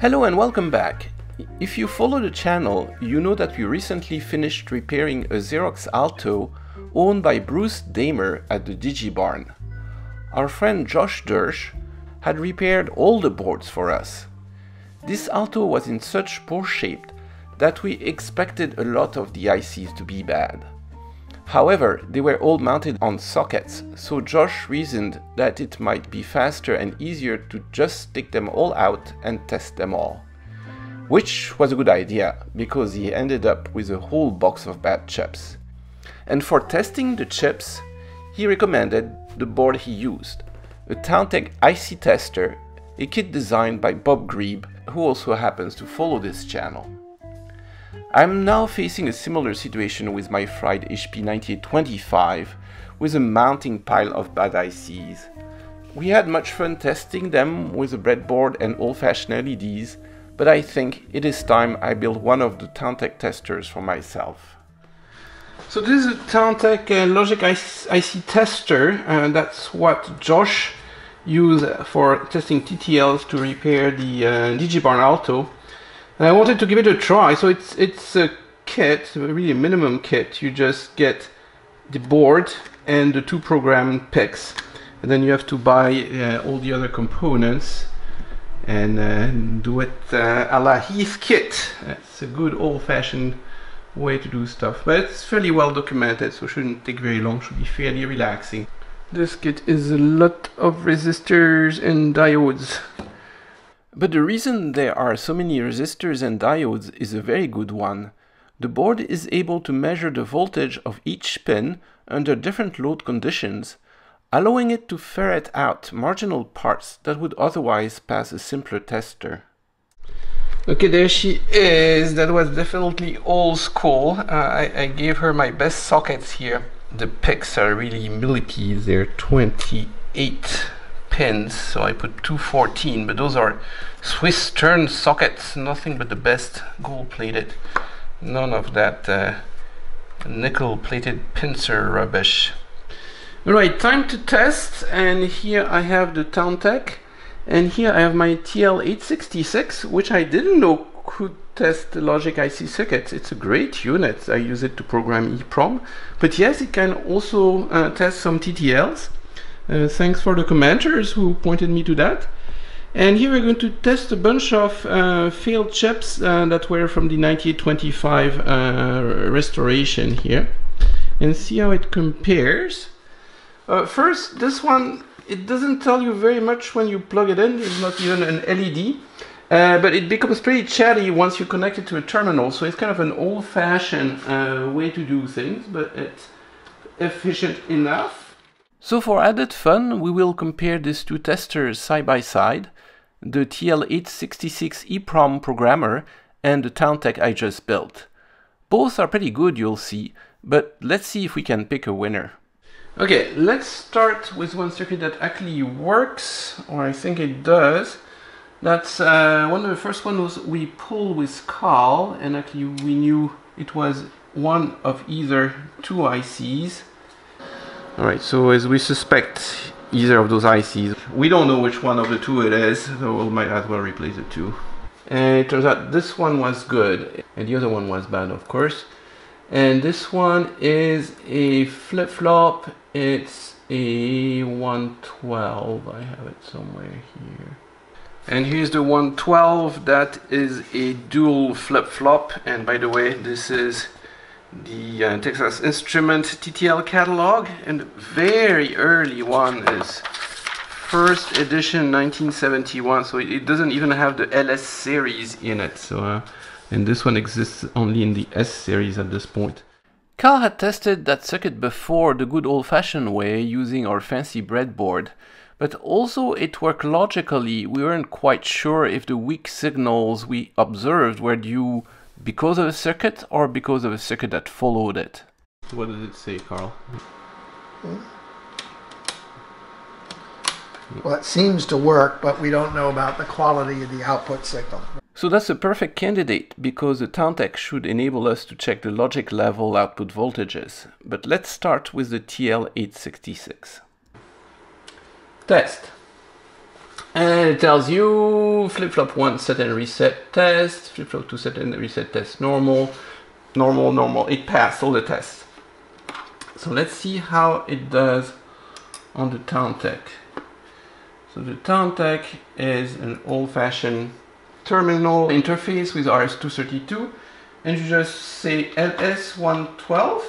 Hello and welcome back. If you follow the channel, you know that we recently finished repairing a Xerox Alto owned by Bruce Damer at the Digibarn. Our friend Josh Dersch had repaired all the boards for us. This Alto was in such poor shape that we expected a lot of the ICs to be bad. However, they were all mounted on sockets, so Josh reasoned that it might be faster and easier to just stick them all out and test them all. Which was a good idea, because he ended up with a whole box of bad chips. And for testing the chips, he recommended the board he used, a Tauntek IC tester, a kit designed by Bob Grieb, who also happens to follow this channel. I'm now facing a similar situation with my fried HP 9825 with a mounting pile of bad ICs. We had much fun testing them with a breadboard and old-fashioned LEDs, but I think it is time I build one of the Tauntek testers for myself. So this is a Tauntek Logic IC tester, and that's what Josh used for testing TTLs to repair the Digibarn Alto. And I wanted to give it a try, so it's a kit, really a minimum kit. You just get the board and the two program picks, and then you have to buy all the other components and do it a la Heath kit. It's a good old-fashioned way to do stuff, but it's fairly well documented, so it shouldn't take very long, should be fairly relaxing. This kit is a lot of resistors and diodes. But the reason there are so many resistors and diodes is a very good one. The board is able to measure the voltage of each pin under different load conditions, allowing it to ferret out marginal parts that would otherwise pass a simpler tester. Okay, there she is. That was definitely old school. I gave her my best sockets here. The picks are really millipedes, they're 28. Pins, so I put 214, but those are Swiss turn sockets, nothing but the best gold plated, none of that nickel plated pincer rubbish. Alright, time to test, and here I have the Tauntek, and here I have my TL866, which I didn't know could test the Logic IC circuits. It's a great unit, I use it to program EEPROM, but yes, it can also test some TTLs. Thanks for the commenters who pointed me to that. And here we're going to test a bunch of failed chips that were from the 9825 restoration here, and see how it compares. First, this one, it doesn't tell you very much when you plug it in. There's not even an LED, but it becomes pretty chatty once you connect it to a terminal. So it's kind of an old-fashioned way to do things, but it's efficient enough. So for added fun, we will compare these two testers side by side, the TL866 EEPROM programmer and the Tauntek I just built. Both are pretty good, you'll see, but let's see if we can pick a winner. Okay, let's start with one circuit that actually works, or I think it does. That's one of the first ones we pulled with Carl, and actually we knew it was one of either two ICs. Alright, so as we suspect, either of those ICs. We don't know which one of the two it is, so we might as well replace the two. And it turns out this one was good, and the other one was bad, of course. And this one is a flip-flop, it's a 112, I have it somewhere here. And here's the 112, that is a dual flip-flop, and by the way, this is the Texas Instrument TTL catalog, and very early one is first edition 1971, so it doesn't even have the LS series in it, so and this one exists only in the S series at this point. Carl had tested that circuit before the good old-fashioned way using our fancy breadboard, but also it worked logically. We weren't quite sure if the weak signals we observed were due because of a circuit or because of a circuit that followed it. What does it say, Carl? Well, it seems to work, but we don't know about the quality of the output signal. So that's a perfect candidate, because the Tauntek should enable us to check the logic level output voltages. But let's start with the TL866. Test. And it tells you flip-flop 1 set and reset test, flip-flop 2 set and reset test normal, normal, normal. It passed all the tests. So let's see how it does on the Tauntek. So the Tauntek is an old-fashioned terminal interface with RS-232, and you just say LS112,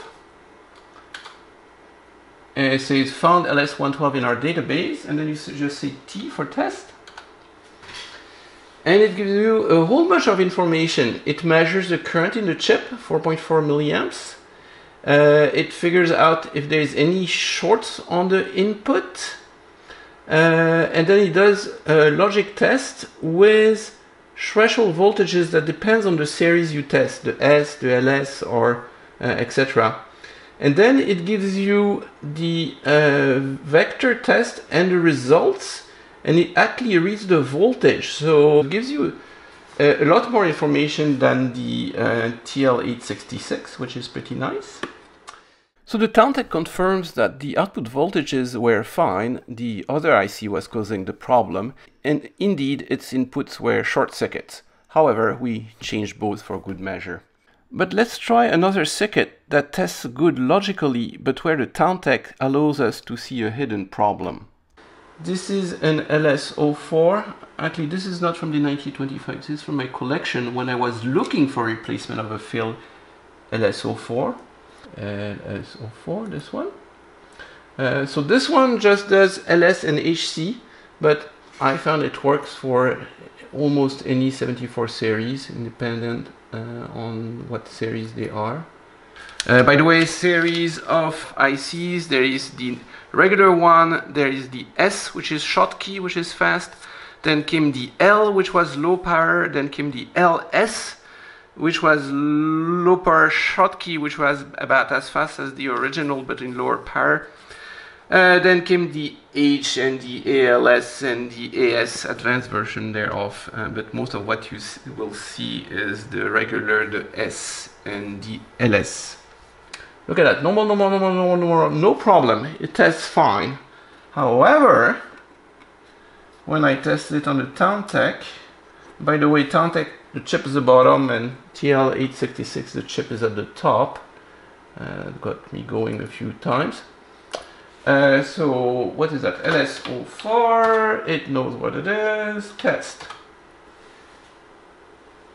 and it says found LS112 in our database, and then you just say T for test, and it gives you a whole bunch of information. It measures the current in the chip, 4.4 milliamps. It figures out if there is any shorts on the input, and then it does a logic test with threshold voltages that depends on the series you test, the S, the LS, or etc. And then it gives you the vector test and the results, and it actually reads the voltage. So it gives you a lot more information than the TL866, which is pretty nice. So the Tauntek confirms that the output voltages were fine, the other IC was causing the problem, and indeed its inputs were short circuits. However, we changed both for good measure. But let's try another circuit that tests good logically, but where the Tauntek allows us to see a hidden problem. This is an LS04. Actually, this is not from the 9025, this is from my collection when I was looking for replacement of a failed LS04. LS04, this one. So this one just does LS and HC, but I found it works for almost any 74 series, independent on what series they are. By the way, series of ICs, there is the regular one, there is the S, which is Schottky, which is fast, then came the L, which was low power, then came the LS, which was low power Schottky, which was about as fast as the original but in lower power. Then came the H and the ALS and the AS, advanced version thereof, but most of what you will see is the regular, the S and the LS. Look at that, no problem, it tests fine. However, when I test it on the Tauntek, by the way, Tauntek, the chip is the bottom, and TL866, the chip is at the top. Got me going a few times. So what is that? LS04, it knows what it is, test.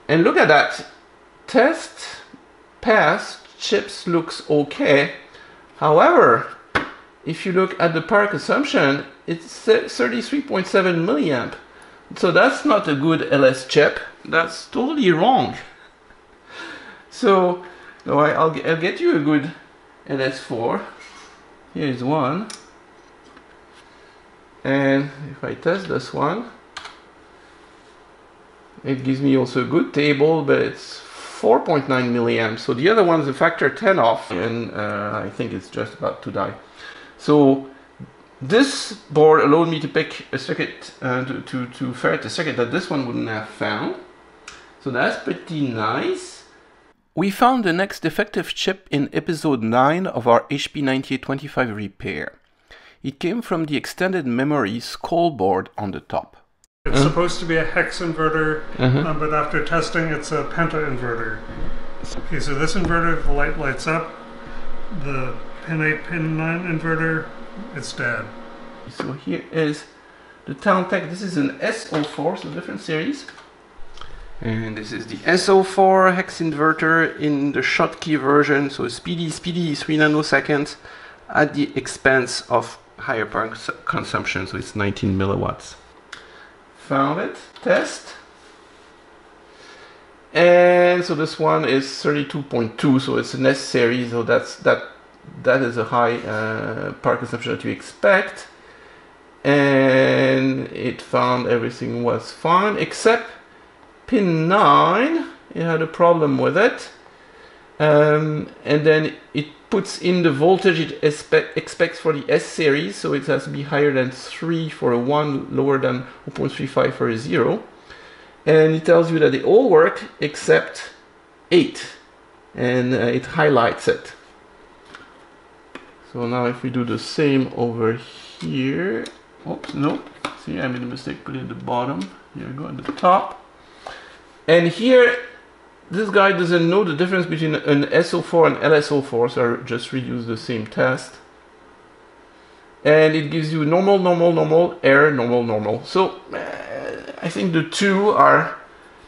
And look at that, test, pass, chips looks okay. However, if you look at the power consumption, it's 33.7 milliamp. So that's not a good LS chip. That's totally wrong. So I'll get you a good LS4. Here is one. And if I test this one, it gives me also a good table, but it's 4.9 milliamps. So the other one is a factor 10 off, and I think it's just about to die. So this board allowed me to pick a circuit, to ferret a circuit that this one wouldn't have found. So that's pretty nice. We found the next defective chip in episode 9 of our HP 9825 repair. It came from the extended memory skull board on the top. It's supposed to be a hex inverter, but after testing it's a penta inverter. Okay, so this inverter, the light lights up, the pin 8, pin 9 inverter, it's dead. So here is the Tauntek. This is an SO4, so different series. And this is the SO4 hex inverter in the Schottky version, so speedy 3 nanoseconds at the expense of higher power consumption, so it's 19 milliwatts. Found it, test. And so this one is 32.2, so it's an S series, so that is a high power consumption that you expect, and it found everything was fine except pin 9. It had a problem with it, and then it puts in the voltage it expects for the S series, so it has to be higher than 3 for a 1, lower than 0.35 for a 0, and it tells you that they all work except 8, and it highlights it. So now if we do the same over here, oops, no, See, I made a mistake, put it at the bottom. Here we go, at the top. And here, this guy doesn't know the difference between an SO4 and LS04, so I just reuse the same test. And it gives you normal, normal, normal, error, normal, normal. So I think the two are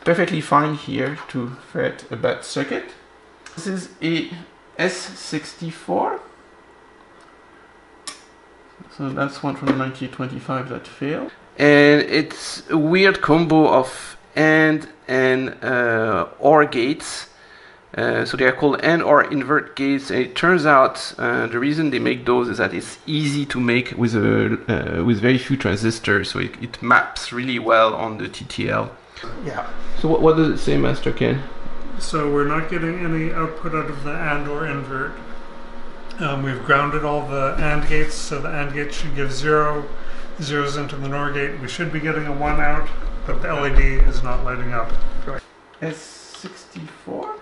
perfectly fine here to fit a bad circuit. This is a S64. So that's one from the 9825 that failed. And it's a weird combo of AND and OR gates. So they are called AND OR invert gates. And it turns out the reason they make those is that it's easy to make with very few transistors. So it maps really well on the TTL. Yeah. So what does it say, Master Ken? So we're not getting any output out of the AND OR invert. We've grounded all the AND gates, so the AND gate should give zero, zeros into the NOR gate. We should be getting a one out, but the LED is not lighting up. Correct. S64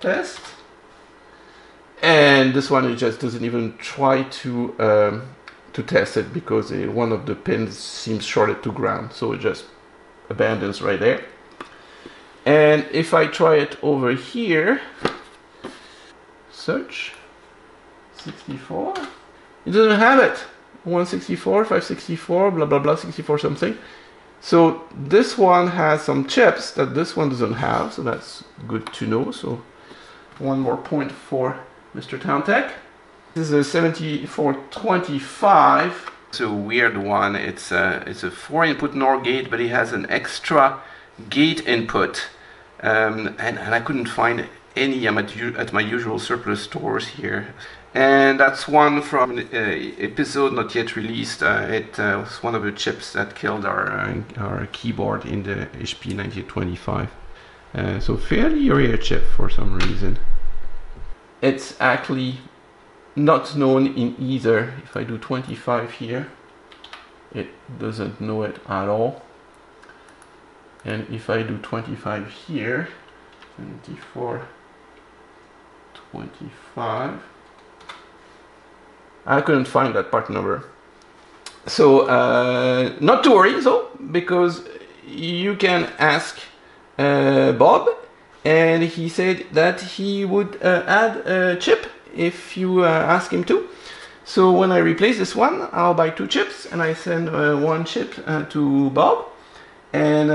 test, and this one it just doesn't even try to test it because one of the pins seems shorted to ground, so it just abandons right there. And if I try it over here. Search 64. It doesn't have it. 164, 564, blah blah blah, 64 something. So this one has some chips that this one doesn't have, so that's good to know. So one more point for Mr. Tauntek. This is a 7425. It's a weird one. It's a 4-input NOR gate, but it has an extra gate input, and I couldn't find it. I'm at my usual surplus stores here. And that's one from an episode not yet released. It was one of the chips that killed our keyboard in the HP 9825. So fairly rare chip for some reason. It's actually not known in either. If I do 25 here, it doesn't know it at all. And if I do 25 here, 24, 25. I couldn't find that part number. So not to worry though, because you can ask Bob, and he said that he would add a chip if you ask him to. So when I replace this one, I'll buy two chips and I send one chip to Bob, and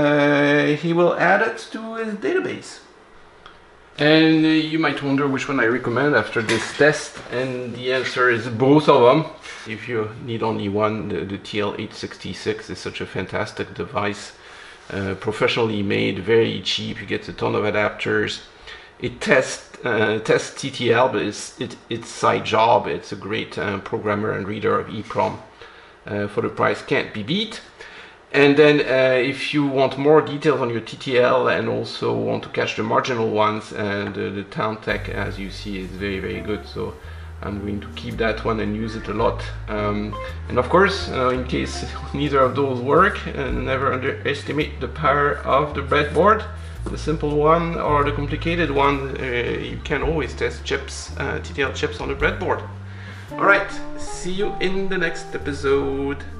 he will add it to his database. And you might wonder which one I recommend after this test, and the answer is both of them. If you need only one, the TL866 is such a fantastic device, professionally made, very cheap, you get a ton of adapters. It tests TTL, but it's side job. It's a great programmer and reader of EEPROM. For the price, can't be beat. And then if you want more details on your TTL and also want to catch the marginal ones, the Tauntek, as you see, is very, very good. So I'm going to keep that one and use it a lot. And of course, in case neither of those work, never underestimate the power of the breadboard. The simple one or the complicated one, you can always test chips, TTL chips on the breadboard. All right, see you in the next episode.